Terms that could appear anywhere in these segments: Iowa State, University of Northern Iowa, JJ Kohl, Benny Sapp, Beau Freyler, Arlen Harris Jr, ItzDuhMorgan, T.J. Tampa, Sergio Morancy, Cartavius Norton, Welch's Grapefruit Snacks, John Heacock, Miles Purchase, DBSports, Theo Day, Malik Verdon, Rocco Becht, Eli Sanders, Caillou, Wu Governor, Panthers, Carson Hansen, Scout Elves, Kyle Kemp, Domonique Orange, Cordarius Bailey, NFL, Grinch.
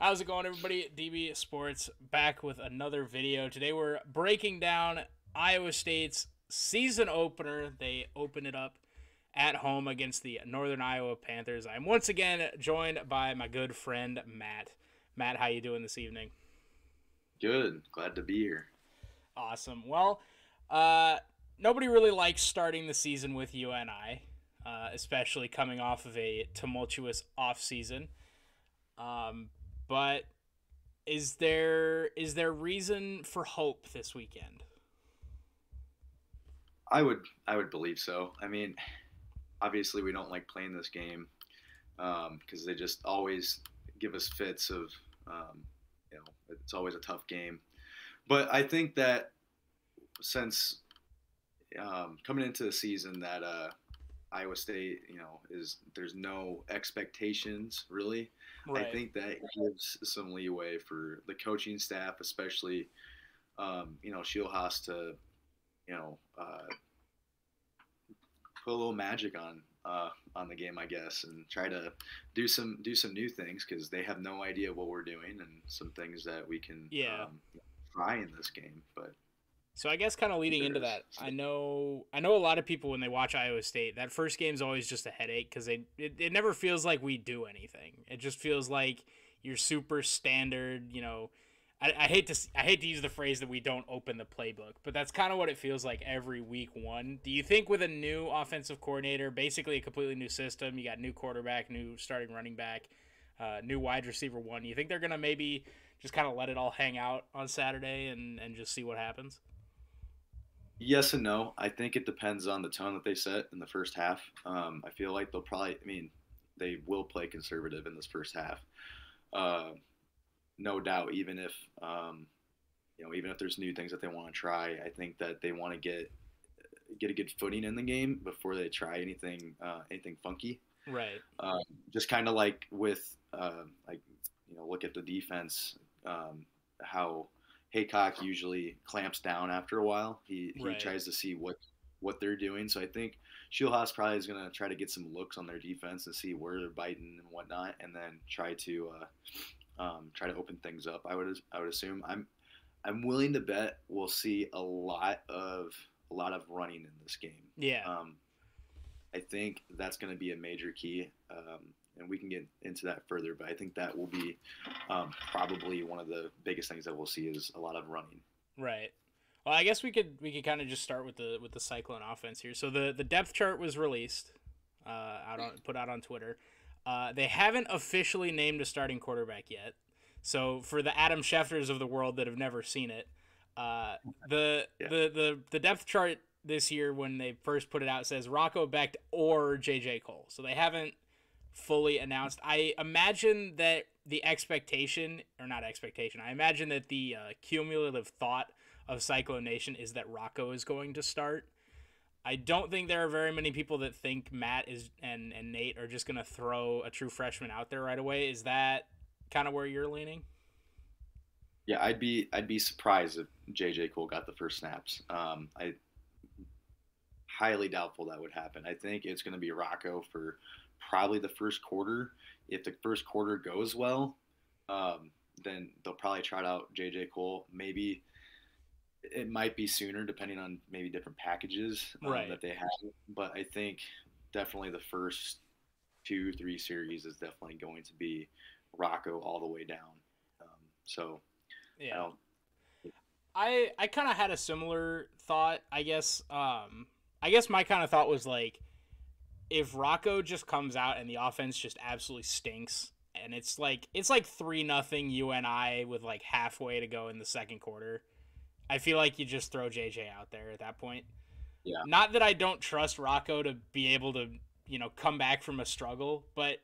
How's it going, everybody? DB Sports back with another video. Today we're breaking down Iowa State's season opener. They open it up at home against the Northern Iowa Panthers. I'm once again joined by my good friend Matt. Matt, how you doing this evening? Good. Glad to be here. Awesome. Well, nobody really likes starting the season with you and I. Especially coming off of a tumultuous offseason. But is there reason for hope this weekend? I would believe so. I mean, obviously we don't like playing this game because they just always give us fits of, you know, it's always a tough game. But I think that since coming into the season that Iowa State, you know, there's no expectations really. Right. I think that gives some leeway for the coaching staff, especially, you know, Sheil Haas to, you know, put a little magic on the game, I guess, and try to do some new things because they have no idea what we're doing and some things that we can try in this game, but. So I guess kind of leading into that, I know a lot of people when they watch Iowa State, that first game is always just a headache because it never feels like we do anything. It just feels like you're super standard. You know, I hate to use the phrase that we don't open the playbook, but that's kind of what it feels like every week one. Do you think with a new offensive coordinator, basically a completely new system, you got new quarterback, new starting running back, new wide receiver one, you think they're gonna maybe just kind of let it all hang out on Saturday and just see what happens? Yes and no. I think it depends on the tone that they set in the first half. I feel like they'll probably, I mean, they will play conservative in this first half. No doubt, even if, you know, even if there's new things that they want to try, I think that they want to get a good footing in the game before they try anything, anything funky. Right. Just kind of like with, like, you know, look at the defense, how Heacock usually clamps down after a while. He tries to see what they're doing. So I think Sheil Haas probably is going to try to get some looks on their defense and see where they're biting and whatnot, and then try to open things up. I would assume. I'm willing to bet we'll see a lot of running in this game. Yeah. I think that's going to be a major key. And we can get into that further, but I think that will be probably one of the biggest things that we'll see is a lot of running. Right. Well, I guess we could kind of just start with the Cyclone offense here. So the depth chart was released, put out on Twitter. They haven't officially named a starting quarterback yet. So for the Adam Schefters of the world that have never seen it, the depth chart this year when they first put it out says Rocco Becht or JJ Kohl. So they haven't fully announced. I imagine that the cumulative thought of Cyclone Nation is that Rocco is going to start. I don't think there are very many people that think Matt is and Nate are just going to throw a true freshman out there right away. Is that kind of where you're leaning? Yeah, I'd be surprised if JJ Kohl got the first snaps. I highly doubtful that would happen. I think it's going to be Rocco for probably the first quarter. If the first quarter goes well, then they'll probably try out JJ Kohl. Maybe it might be sooner depending on maybe different packages that they have. But I think definitely the first 2-3 series is definitely going to be Rocco all the way down. Yeah. I kind of had a similar thought, I guess. I guess my kind of thought was like, if Rocco just comes out and the offense just absolutely stinks and it's like 3-0 UNI with like halfway to go in the second quarter, I feel like you just throw JJ out there at that point. Yeah. Not that I don't trust Rocco to be able to, you know, come back from a struggle, but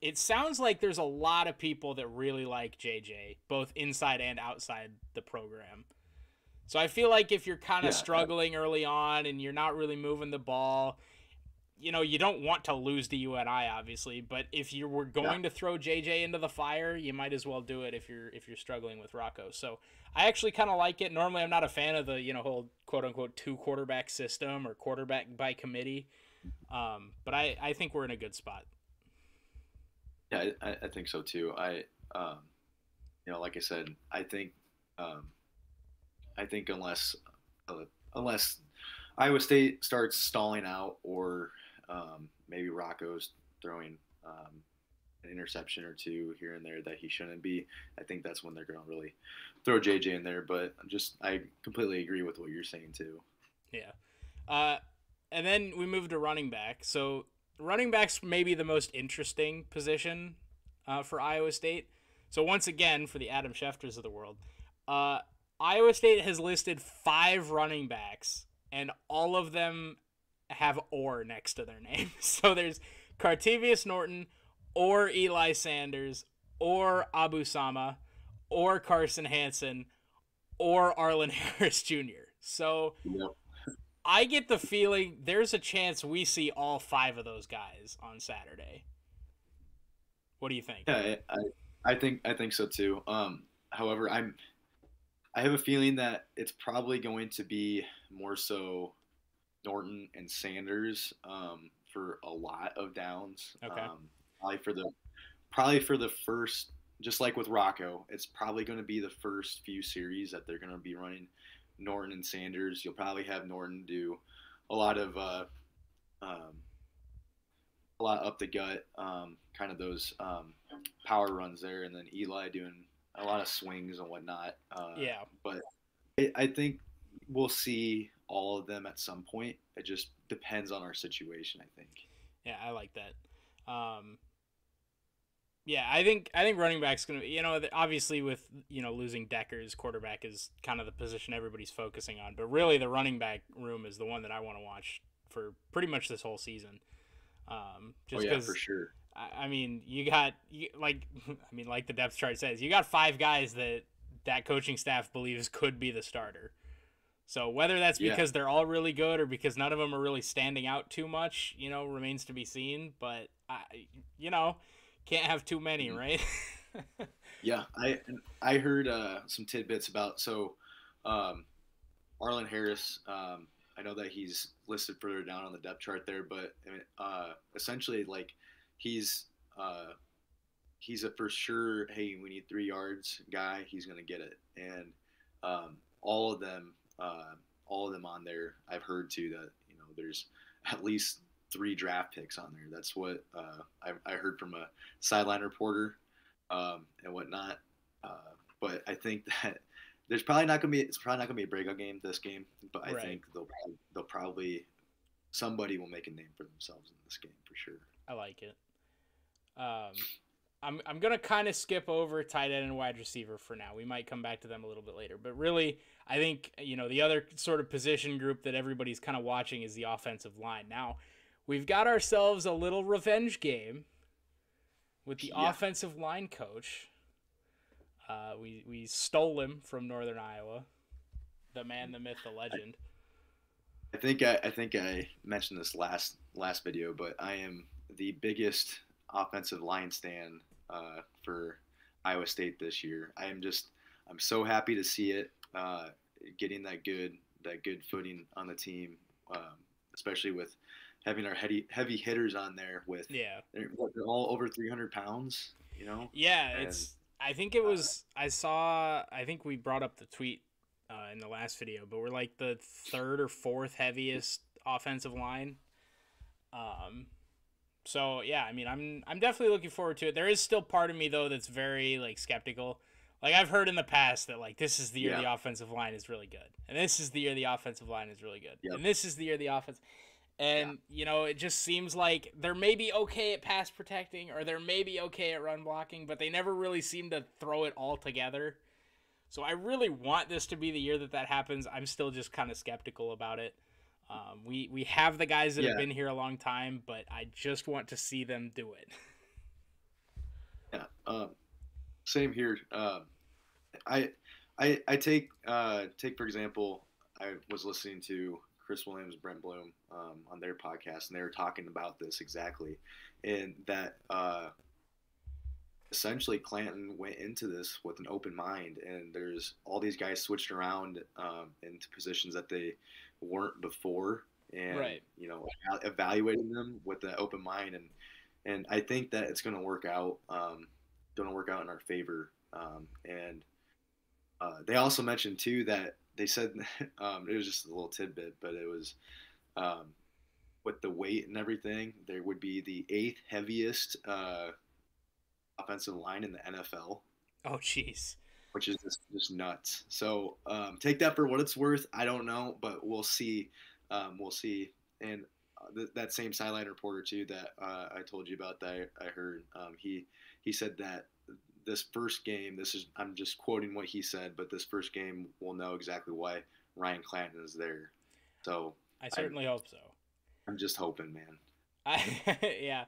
it sounds like there's a lot of people that really like JJ, both inside and outside the program. So I feel like if you're kind of struggling early on and you're not really moving the ball, you know, you don't want to lose to UNI, obviously, but if you were going to throw JJ into the fire, you might as well do it if you're struggling with Rocco. So I actually kind of like it. Normally, I'm not a fan of the, you know, whole quote unquote 2-quarterback system or quarterback by committee, but I think we're in a good spot. Yeah, I think so too. you know, like I said, I think unless Iowa State starts stalling out, or maybe Rocco's throwing an interception or two here and there that he shouldn't be, I think that's when they're going to really throw JJ in there. But I completely agree with what you're saying too. Yeah. And then we move to running back. So running back's maybe the most interesting position for Iowa State. So once again, for the Adam Schefters of the world, Iowa State has listed 5 running backs, and all of them have "or" next to their name. So there's Cartavius Norton, or Eli Sanders, or Abu Sama, or Carson Hansen, or Arlen Harris Jr. So I get the feeling there's a chance we see all 5 of those guys on Saturday. What do you think? Yeah, I think so too. However, I have a feeling that it's probably going to be more so Norton and Sanders for a lot of downs. Okay. Probably for the first, just like with Rocco, it's probably going to be the first few series that they're going to be running Norton and Sanders. You'll probably have Norton do a lot up the gut, kind of those power runs there, and then Eli doing a lot of swings and whatnot. Yeah. But I think we'll see all of them at some point. It just depends on our situation, I think. Yeah, I like that. Yeah, I think running back's gonna, you know, obviously with, you know, losing Deckers, quarterback is kind of the position everybody's focusing on. But really, the running back room is the one that I want to watch for pretty much this whole season. Just because, for sure. I mean, like the depth chart says, you got 5 guys that coaching staff believes could be the starter. So whether that's because they're all really good or because none of them are really standing out too much, you know, remains to be seen. But can't have too many, right? Yeah, I heard some tidbits about Arlen Harris. I know that he's listed further down on the depth chart there, but I mean, essentially, like, he's a for sure, hey, we need 3 yards guy. He's gonna get it, and all of them on there, I've heard too that, you know, there's at least 3 draft picks on there. That's what I heard from a sideline reporter and whatnot. But I think that it's probably not gonna be a breakout game this game, but I think they'll probably somebody will make a name for themselves in this game for sure. I like it. I'm going to kind of skip over tight end and wide receiver for now. We might come back to them a little bit later. But really, I think, you know, the other sort of position group that everybody's kind of watching is the offensive line. Now, we've got ourselves a little revenge game with the offensive line coach. We stole him from Northern Iowa. The man, the myth, the legend. I think I mentioned this last video, but I am the biggest offensive line stand for Iowa State this year. I'm so happy to see it getting that good footing on the team, especially with having our heavy hitters on there. With they're all over 300 pounds, you know. Yeah, and it's. I think it was. I think we brought up the tweet in the last video, but we're like the 3rd or 4th heaviest offensive line. So yeah, I mean, I'm definitely looking forward to it. There is still part of me though that's very like skeptical. Like I've heard in the past that like this is the year the offensive line is really good, and this is the year the offensive line is really good, and this is the year the offense. And you know, it just seems like they're maybe okay at pass protecting, or they're maybe okay at run blocking, but they never really seem to throw it all together. So I really want this to be the year that happens. I'm still just kind of skeptical about it. We have the guys that have been here a long time, but I just want to see them do it. Yeah. Same here. I take for example, I was listening to Chris Williams, Brent Bloom, on their podcast, and they were talking about this exactly. And that, essentially Clanton went into this with an open mind, and there's all these guys switched around into positions that they weren't before, and you know, evaluating them with an open mind, and I think that it's going to work out in our favor And they also mentioned too that they said it was just a little tidbit, but it was with the weight and everything, there would be the 8th heaviest offensive line in the NFL. Oh, jeez. Which is just nuts. So take that for what it's worth. I don't know, but we'll see. And that same sideline reporter too that I told you about that I heard, he said that this first game, I'm just quoting what he said, but this first game we'll know exactly why Ryan Clanton is there. So I certainly hope so. I'm just hoping, man. Yeah.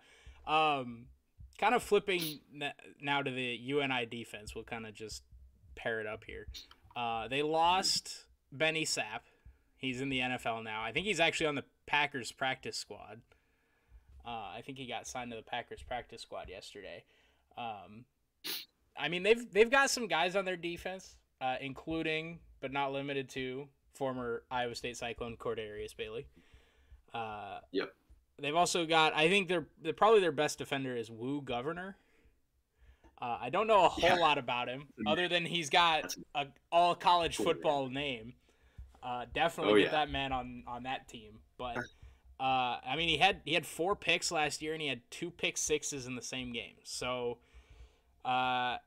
Kind of flipping now to the UNI defense. We'll kind of just pair it up here. They lost Benny Sapp. He's in the NFL now. I think he's actually on the Packers practice squad. I think he got signed to the Packers practice squad yesterday. I mean, they've got some guys on their defense, including but not limited to former Iowa State Cyclone Cordarius Bailey. Yep. They've also got, I think they're probably their best defender is Wu Governor. I don't know a whole lot about him other than he's got a all college football name. Definitely get that man on that team. But I mean, he had 4 picks last year and he had 2 pick sixes in the same game. So I'm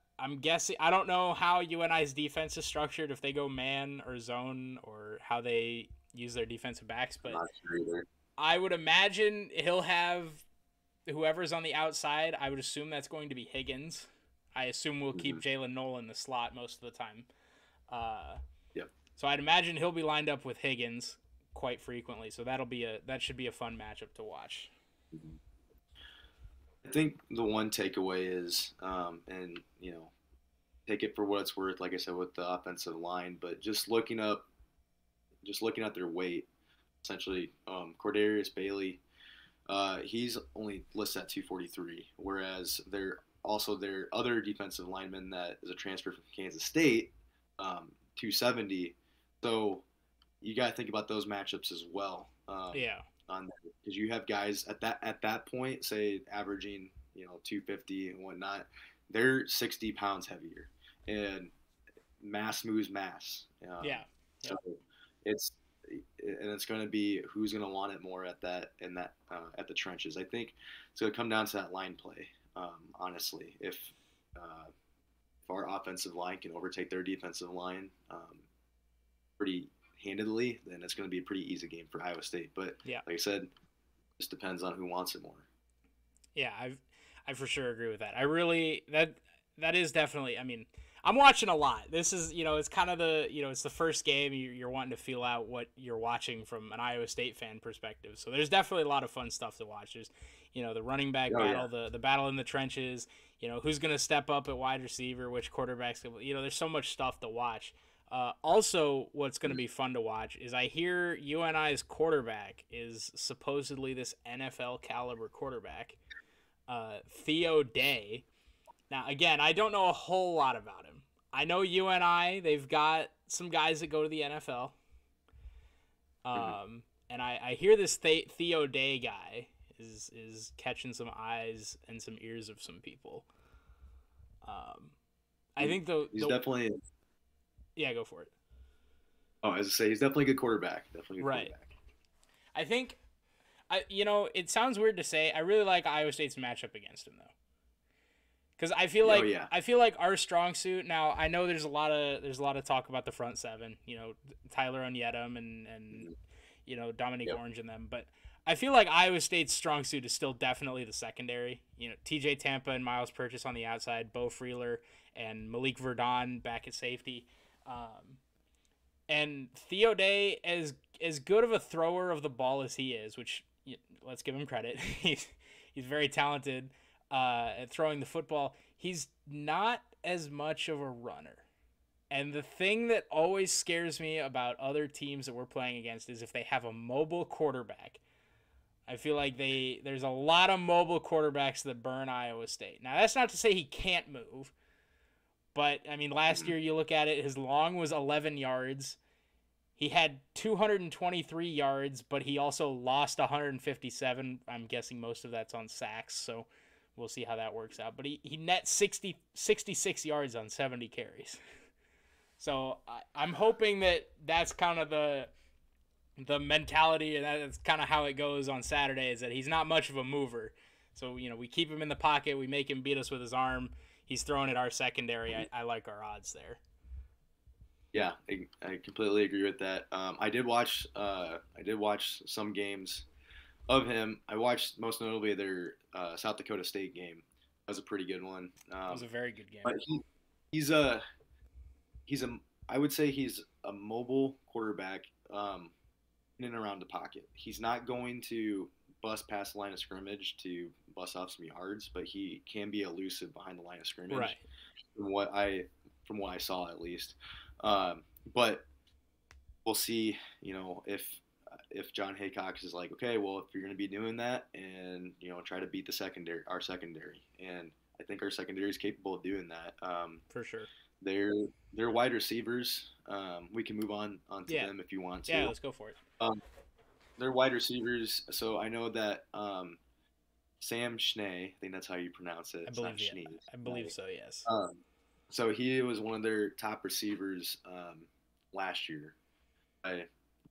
guessing, I don't know how UNI's defense is structured, if they go man or zone or how they use their defensive backs, but I would imagine he'll have whoever's on the outside. I would assume that's going to be Higgins. I assume we'll keep Jalen Nolan in the slot most of the time. So I'd imagine he'll be lined up with Higgins quite frequently. So that should be a fun matchup to watch. I think the one takeaway is, and you know, take it for what it's worth, like I said, with the offensive line, but just looking at their weight, essentially, Cordarius Bailey, he's only listed at 243, whereas their other defensive lineman that is a transfer from Kansas State, 270. So you got to think about those matchups as well. On that, because you have guys at that point, say averaging 250 and whatnot, they're 60 pounds heavier, and mass moves mass. So. It's going to be who's going to want it more at the trenches. I think it's going to come down to that line play. Honestly, if our offensive line can overtake their defensive line pretty handedly, then it's going to be a pretty easy game for Iowa State. But like I said, it just depends on who wants it more. Yeah, I for sure agree with that. That is definitely. I mean, I'm watching a lot. This is, it's kind of it's the first game. You're wanting to feel out what you're watching from an Iowa State fan perspective. So there's definitely a lot of fun stuff to watch. There's, the running back battle, the battle in the trenches, who's going to step up at wide receiver, which quarterbacks, there's so much stuff to watch. Also, what's going to be fun to watch is I hear UNI's quarterback is supposedly this NFL caliber quarterback, Theo Day. Now, again, I don't know a whole lot about him. I know UNI, they've got some guys that go to the NFL. And I hear this Theo Day guy is catching some eyes and some ears of some people. I think he's definitely... Yeah, go for it. Oh, as I say, he's definitely a good quarterback. I think, it sounds weird to say, I really like Iowa State's matchup against him, though. Because I feel like I feel like our strong suit now. I know there's a lot of talk about the front seven. Tyler Onyetum and Domonique Orange and them. But I feel like Iowa State's strong suit is still definitely the secondary. T.J. Tampa and Miles Purchase on the outside, Beau Freyler and Malik Verdon back at safety, and Theo Day, as good of a thrower of the ball as he is, which let's give him credit. he's very talented. At throwing the football, he's not as much of a runner. And the thing that always scares me about other teams that we're playing against is if they have a mobile quarterback. I feel like there's a lot of mobile quarterbacks that burn Iowa State. Now, that's not to say he can't move, but I mean, last year you look at it, his long was 11 yards. He had 223 yards, but he also lost 157. I'm guessing most of that's on sacks. So We'll see how that works out. But he nets 66 yards on 70 carries. So I'm hoping that that's kind of the mentality, and that's kind of how it goes on Saturday, is that he's not much of a mover. So, you know, we keep him in the pocket. We make him beat us with his arm. He's throwing at our secondary. I like our odds there. Yeah, I completely agree with that. I did watch some games of him. I watched most notably their South Dakota State game. That was a pretty good one. It was a very good game. But he's I would say he's a mobile quarterback in and around the pocket. He's not going to bust past the line of scrimmage to bust off some yards, but he can be elusive behind the line of scrimmage. Right. From what I saw at least. But we'll see, you know, if John Heacock is like, okay, well, if you're going to be doing that and, you know, try to beat our secondary. And I think our secondary is capable of doing that. For sure. They're wide receivers. We can move on to them if you want to. Yeah, let's go for it. They're wide receivers. So I know that Sam Schnee, I think that's how you pronounce it. I believe so, yes. So he was one of their top receivers last year. I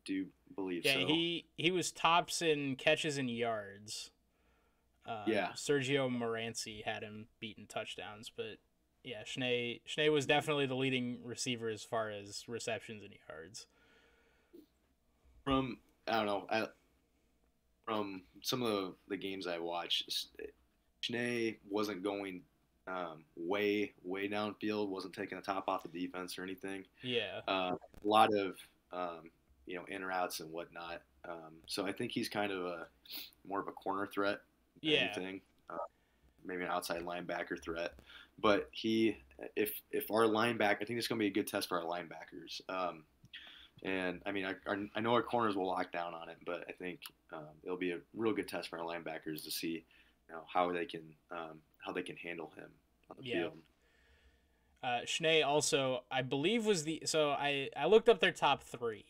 do believe so. Yeah, he was tops in catches and yards. Sergio Morancy had him beating touchdowns, but yeah, Schnee was definitely the leading receiver as far as receptions and yards. From some of the games I watched, Schnee wasn't going way downfield, wasn't taking the top off the defense or anything. Yeah. A lot of you know, in routes and whatnot. So I think he's kind of more of a corner threat than anything. Maybe an outside linebacker threat. But if our linebacker, I think it's going to be a good test for our linebackers. And, I mean, I know our corners will lock down on it, but I think it'll be a real good test for our linebackers to see, you know, how they can handle him on the field. Schnee also, I believe, was the – so I looked up their top three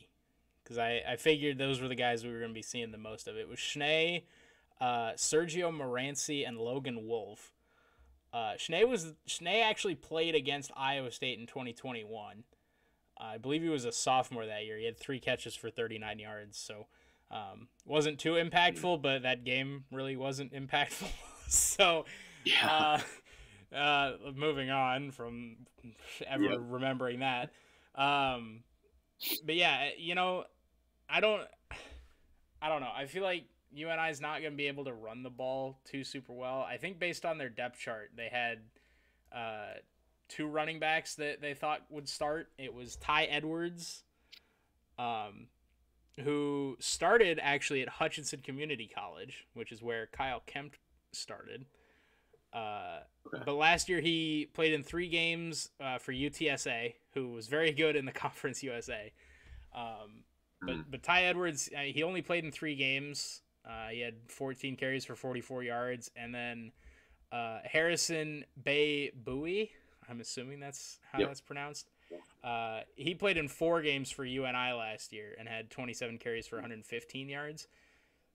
because I figured those were the guys we were going to be seeing the most of. It was Schnee, Sergio Morancy, and Logan Wolf. Schnee actually played against Iowa State in 2021. I believe he was a sophomore that year. He had 3 catches for 39 yards, so wasn't too impactful, but that game really wasn't impactful. So moving on from ever remembering that. But yeah, you know, I don't know. I feel like UNI is not going to be able to run the ball too super well. I think based on their depth chart, they had 2 running backs that they thought would start. It was Ty Edwards, who started actually at Hutchinson Community College, which is where Kyle Kemp started. But last year he played in 3 games for UTSA, who was very good in the Conference USA. But Ty Edwards, he only played in 3 games. He had 14 carries for 44 yards. And then Harrison Bey-Buie, I'm assuming that's how that's pronounced. He played in 4 games for UNI last year and had 27 carries for 115 yards.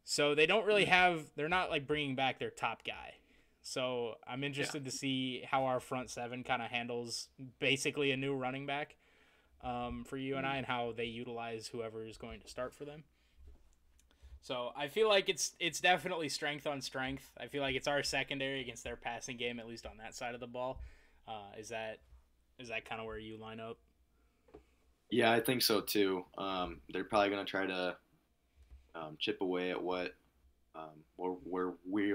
So they don't really have – they're not like bringing back their top guy. So I'm interested to see how our front seven kind of handles basically a new running back for UNI and how they utilize whoever is going to start for them. So I feel like it's definitely strength on strength. I feel like it's our secondary against their passing game, at least on that side of the ball. Is that kind of where you line up? Yeah, I think so too. They're probably going to try to chip away at what where we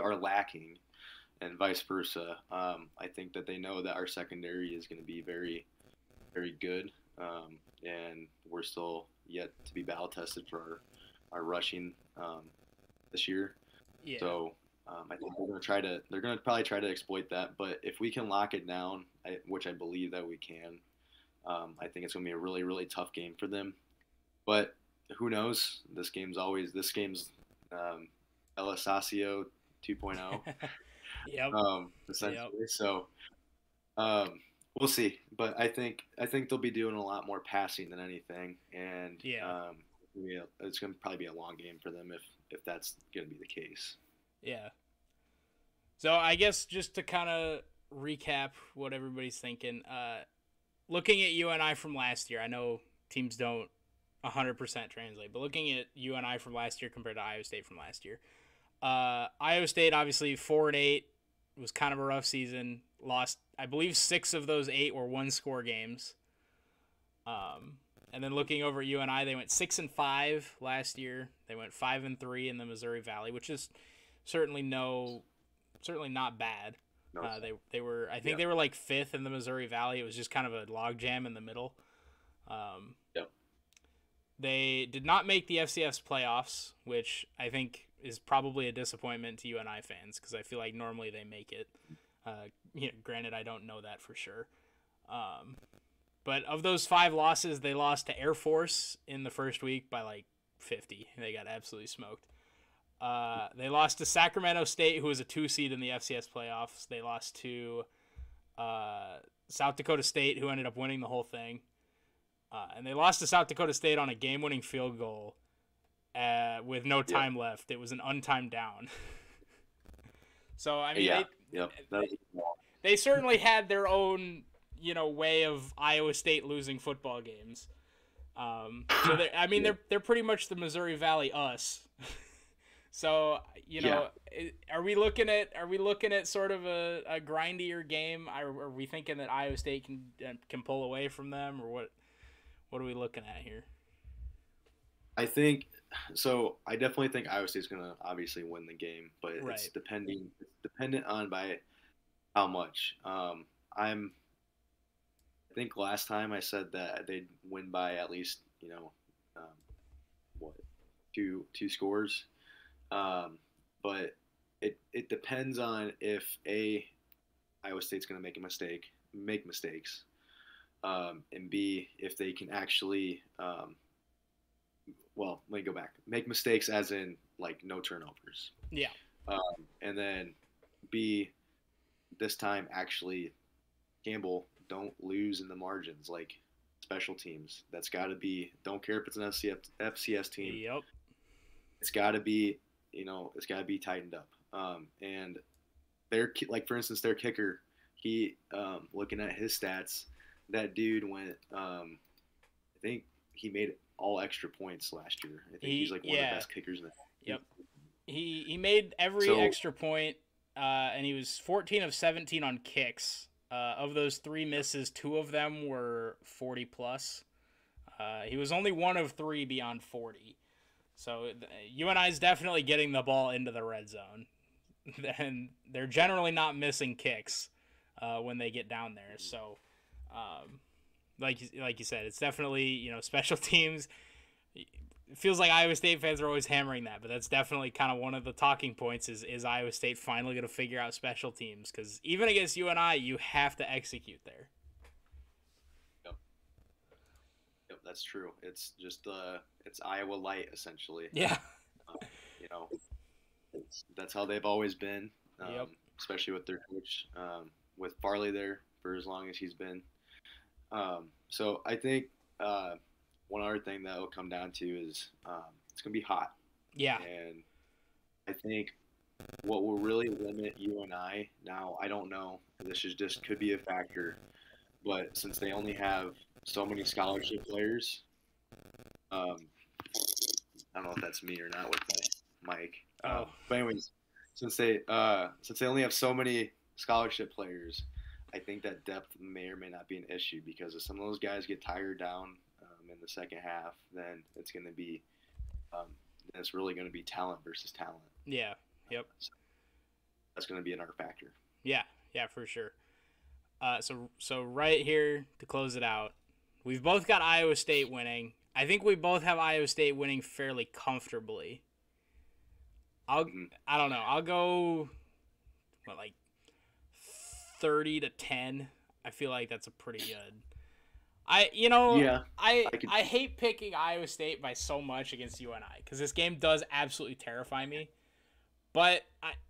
are lacking, and vice versa. I think that they know that our secondary is going to be very, very good, and we're still yet to be battle tested for our rushing this year. Yeah. So. I think they're going to probably try to exploit that, but if we can lock it down, which I believe that we can, I think it's going to be a really, really tough game for them. But who knows? This game's El Asacio 2.0. Essentially. Yep. So we'll see. But I think they'll be doing a lot more passing than anything, and it's going to probably be a long game for them if that's going to be the case. Yeah. So I guess just to kind of recap what everybody's thinking, looking at UNI from last year, I know teams don't 100% translate, but looking at UNI from last year compared to Iowa State from last year, Iowa State obviously 4-8, was kind of a rough season. Lost, I believe, 6 of those 8 were one-score games. And then looking over at UNI, they went 6-5 last year. They went 5-3 in the Missouri Valley, which is certainly not bad. No. They were, I think, yeah, they were like 5th in the Missouri Valley. It was just kind of a logjam in the middle. Yeah. They did not make the FCS playoffs, which I think is probably a disappointment to UNI fans because I feel like normally they make it. You know, granted, I don't know that for sure. But of those 5 losses, they lost to Air Force in the first week by like 50. They got absolutely smoked. They lost to Sacramento State, who was a 2 seed in the FCS playoffs. They lost to South Dakota State, who ended up winning the whole thing. And they lost to South Dakota State on a game-winning field goal with no time left. It was an untimed down. So, I mean, they certainly had their own, you know, way of Iowa State losing football games. So, I mean, they're pretty much the Missouri Valley us. So, you know, are we looking at sort of a grindier game? Are we thinking that Iowa State can pull away from them, or what are we looking at here? I think so. I definitely think Iowa State's going to obviously win the game, but it's dependent on by how much. I think last time I said that they'd win by at least, you know, two scores. But it depends on if Iowa State's going to make mistakes, and B, if they can actually, well, let me go back, make mistakes as in like no turnovers. Yeah. And then B, this time actually, Campbell, don't lose in the margins, like special teams. That's got to be, don't care if it's an FCS team. Yep. It's got to be, you know, it's got to be tightened up. And their, like, for instance, their kicker, he, looking at his stats, that dude went, I think he made all extra points last year. I think he's like one of the best kickers in the league. Yep. He made every extra point, and he was 14 of 17 on kicks. Of those 3 misses, 2 of them were 40 plus. He was only 1 of 3 beyond 40. So UNI is definitely getting the ball into the red zone, and they're generally not missing kicks when they get down there. So, like you said, it's definitely, you know, special teams. It feels like Iowa State fans are always hammering that, but that's definitely kind of one of the talking points is Iowa State finally going to figure out special teams, because even against UNI, you have to execute there. That's true. It's just it's Iowa light essentially. Yeah. You know, that's how they've always been. Especially with their coach, with Farley there for as long as he's been. So I think one other thing that will come down to is it's gonna be hot. Yeah. And I think what will really limit UNI now, I don't know. This is just could be a factor, but since they only have so many scholarship players. I don't know if that's me or not with my mic. But anyways, since they only have so many scholarship players, I think that depth may or may not be an issue, because if some of those guys get tired down in the second half, then it's going to be it's really going to be talent versus talent. Yeah. Yep. So that's going to be another factor. Yeah. Yeah, for sure. So right here to close it out, we've both got Iowa State winning. I think we both have Iowa State winning fairly comfortably. I don't know. I'll go, what, like 30-10. I feel like that's a pretty good. I hate picking Iowa State by so much against UNI because this game does absolutely terrify me. But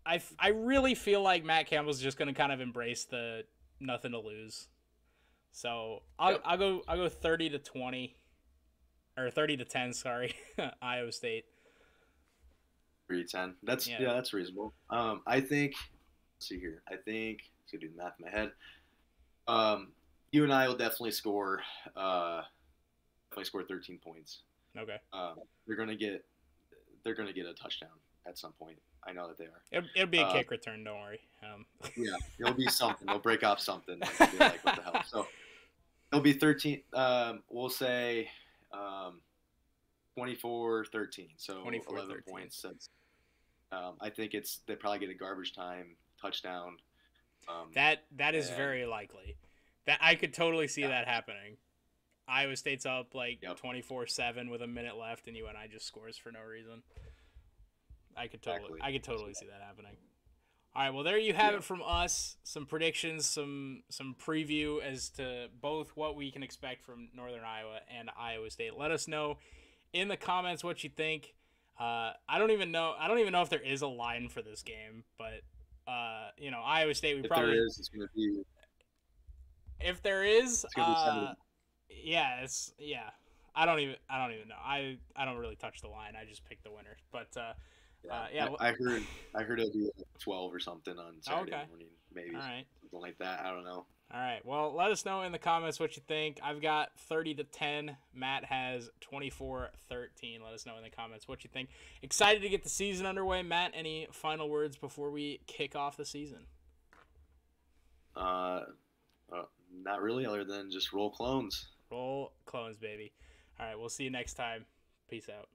I really feel like Matt Campbell's just going to kind of embrace the nothing to lose. So I'll go 30-20, or 30-10. Sorry, Iowa State. 30-10. That's reasonable. I think Let's see here. I think – I'm going to do the math in my head. You and I will definitely score 13 points. Okay. They're going to get a touchdown at some point. I know that they are. It'll be a kick return. Don't worry. Yeah, it'll be something. They'll break off something. Like, what the hell? So it'll be 13. We'll say 24-13. So 11 points. That's, I think they probably get a garbage time touchdown. That is very likely. That I could totally see that happening. Iowa State's up like 24-7 with a minute left, and UNI just scores for no reason. I could totally see that happening. All right, well, there you have it from us. Some predictions, some preview as to both what we can expect from Northern Iowa and Iowa State. Let us know in the comments what you think. I don't even know if there is a line for this game, but Iowa State. If there is, it's gonna be Yeah. I don't even know. I don't really touch the line. I just pick the winner. But I heard it'll be like 12 or something on Saturday morning, maybe. All right. Something like that. I don't know. All right. Well, let us know in the comments what you think. I've got 30-10. Matt has 24-13. Let us know in the comments what you think. Excited to get the season underway. Matt, any final words before we kick off the season? Not really, other than just roll clones. Roll clones, baby. All right, we'll see you next time. Peace out.